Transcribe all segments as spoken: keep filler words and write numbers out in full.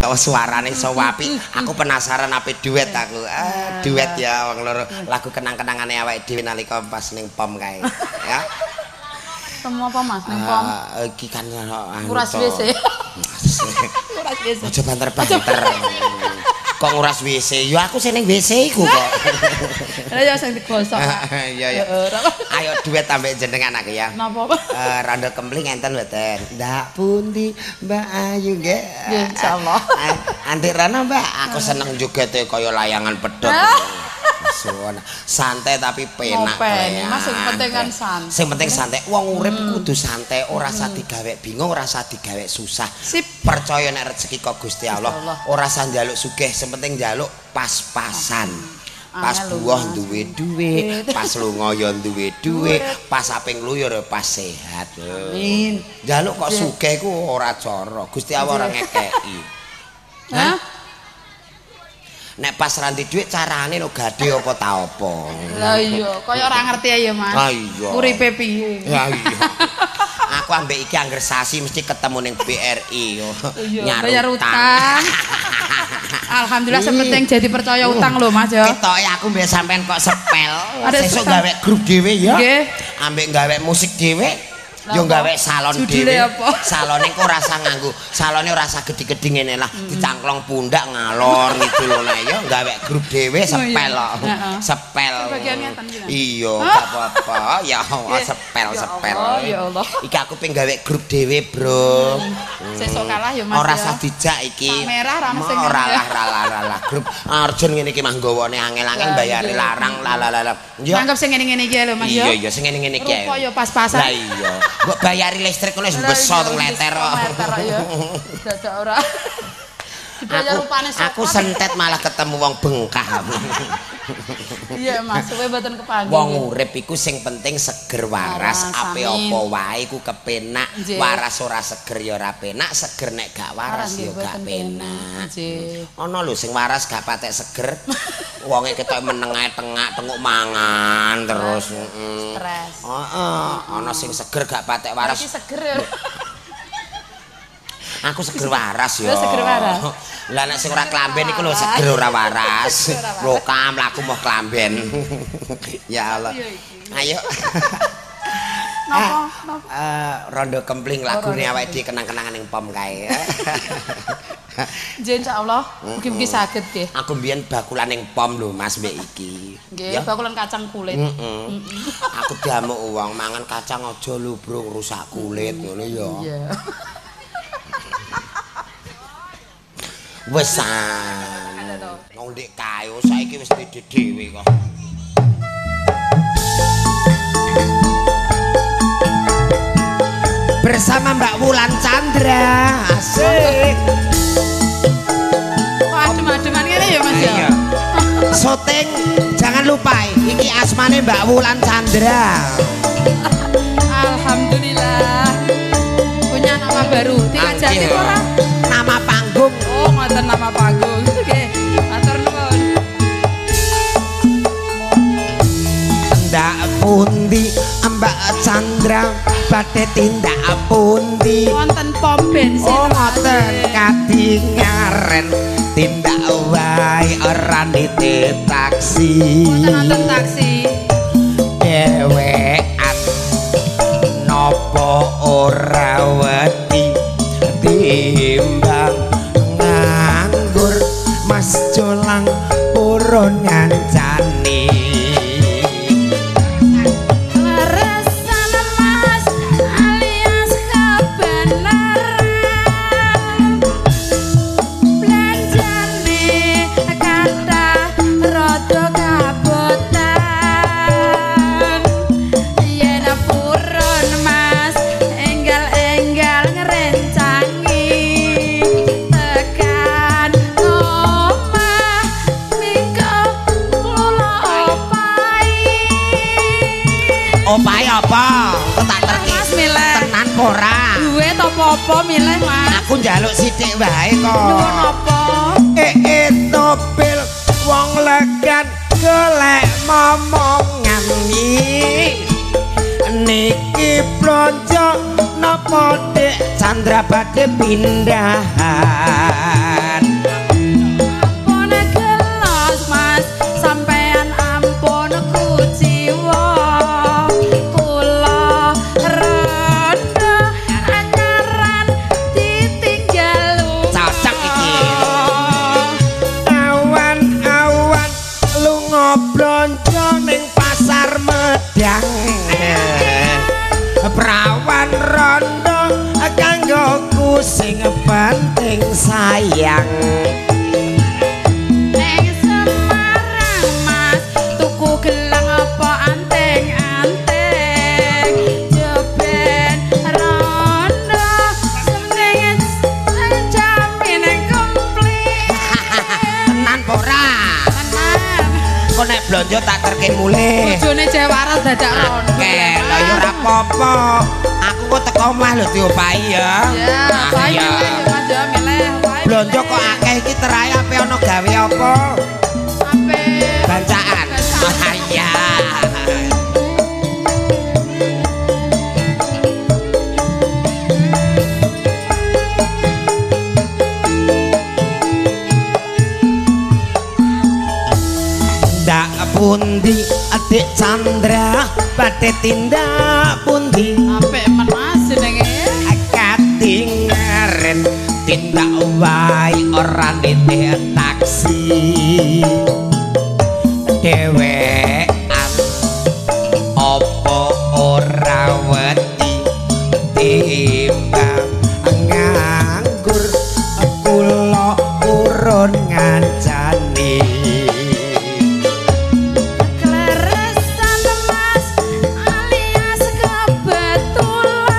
Kau suarane iso apik, aku penasaran apa duet aku. Ah, duet ya wong loro. Lagu kenang-kenangane awake dhewe nalika pas ning pom kae. Ya. Semua apa Mas ning pom? Iki kan nguras W C. Nguras W C. Aja banter-banter. Kok nguras W C? Ya aku sing ning W C iku kok. Lah ya sing digosok. Iya ya. Ayo duet ambek jenengan aku ya. Napa? Eh randha kempling enten mboten. Ndak pundi Mbak Ayu nggih. Insyaallah. Antik rana Mbak, aku seneng jogete kaya layangan pedhot. Santai tapi penak. Mas sing penting kan santai. Sing penting santai. Wong urip kudu santai, ora usah digawe bingung, ora usah digawe susah. Percaya nek rezeki kok Gusti Allah, ora usah njaluk sugih, sing penting njaluk pas-pasan. Pas buah duwe-duwe, pas lunga ya duwe-duwe, pas aping luyo ya pas sehat. Amin. Njaluk kok sugih ku ora cara. Gusti Allah ora ngekeki. Hah? Nek pas ranti dhuwit carane lho gadhe apa ta apa. Lah iya, kaya ora ngerti ya, Mas. Lah iya. Uripe piye? Lah iya. Aku ambek iki angger sasi mesti ketemu ning B R I yo. Nyar utang. Alhamdulillah sepenting jadi percaya utang lho Mas yo. Ketoke aku mbek sampean kok sepel. Sesuk gawe grup dhewe ya. Nggih. Ambek gawe musik dhewe. Yo gawe salon dhewe. Salone kok ora usah nganggo. Salone ora usah gedhi-gedhi ngene lah. Dicangklong pundak ngalor gitu lho nah yo gawe grup dhewe sepel kok. Sepel. Iya, gak apa-apa. Ya Allah sepel-sepel. Ya Allah. Iki aku ping gawe grup dhewe, Bro. Sesuk kalah yo Mas. Ora usah dijak iki. Merah ra mesti ora lah-lah grup. Arjun ngene iki mah nggawone angel-angel mbayare larang lalalala. Nangkep sing ngene-ngene iki lho Mas yo. Iya, iya sing ngene-ngene iki. Rupa yo pas-pasan. Lah iya. Mbok bayari listrik wis beso teng leter kok. Dadak ora. Aku sentet malah ketemu wong bengkah. Iya Mas, kowe mboten kepanggih. Wong urip iku sing penting seger waras, ape apa wae iku kepenak. Waras ora seger ya ora penak, seger nek gak waras ya gak penak. Ana lho sing waras gak patek seger. Wonge ketok meneng ae tengak-tenguk mangan terus. Stres. Heeh, ana sing seger gak patek waras. Iki seger ya. Aku seger waras yo. Lah nek sing ora klamben iku lho seger ora waras. Lokam laku mau klamben. Ya Allah. Ayo. Napa? Eh rondo kempling lagune awake dhewe kenang-kenangan ning pom kae. Nggih insyaallah mugi-mugi saged nggih. Aku mbiyen bakulan ning pom lho Mas mbek iki. Nggih, bakulan kacang kulit. Heeh. Aku diamuk wong mangan kacang aja lubrung rusak kulit ngono ya. Iya. Wes san, wong ndek kayu saiki wis dhewe kok. Bersama Mbak Wulan Chandra, asik. Kok adem-ademan ngene ya Mas ya. Syuting jangan lupa iki asmane Mbak Wulan Chandra. Alhamdulillah. Punya nama baru. Tiga jati ora? Nama panggung. Oh, ngoten nama panggung. Nggih. Matur nuwun. Tindak pundi Mbak Chandra badhe tindak pundi? Wonten pom bensin. Oh, ngoten kadingaren. Tindak wae ora niti taksi. Wonten wonten taksi. Dewek apa ora wedi timbang nganggur Mas Jolang purun ngancani resan Mas alias kebenaran belanjane kata rada kabotan yen purun apa? Tak terkis tenan ora. Duwe apa-apa milih Mas. Aku njaluk sithik wae kok. Nuwun apa? Eh topil wong legan golek momongan iki. Niki plonco napa Dek Chandra badhe pindahan. sayang. Neng Semarang mas, tuku gelang apa anteng-anteng, jeben rono, seneng jamin yang komplit. Tenan pora, tenan. Kau naik belanja tak terkini mulai. Ujungnya cewaras dadak rono. Oke, lo yur apa-apa. Aku teko mah lho diopahi ya. Ya, pahi milih Mas ya milih. Blonjo kok akeh iki terae ape ana gawe apa? Ape bancaan. Ah iya. Ndak pundi Adik Chandra badhe tindak pundi? Ape tindak wae ora nitih taksi dhewean apa ora wedi timbang nganggur kula urun ngancani kleresan mas alias kebetulan.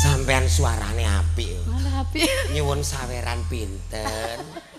Sampean suarane apik. Nyuwun saweran pinten.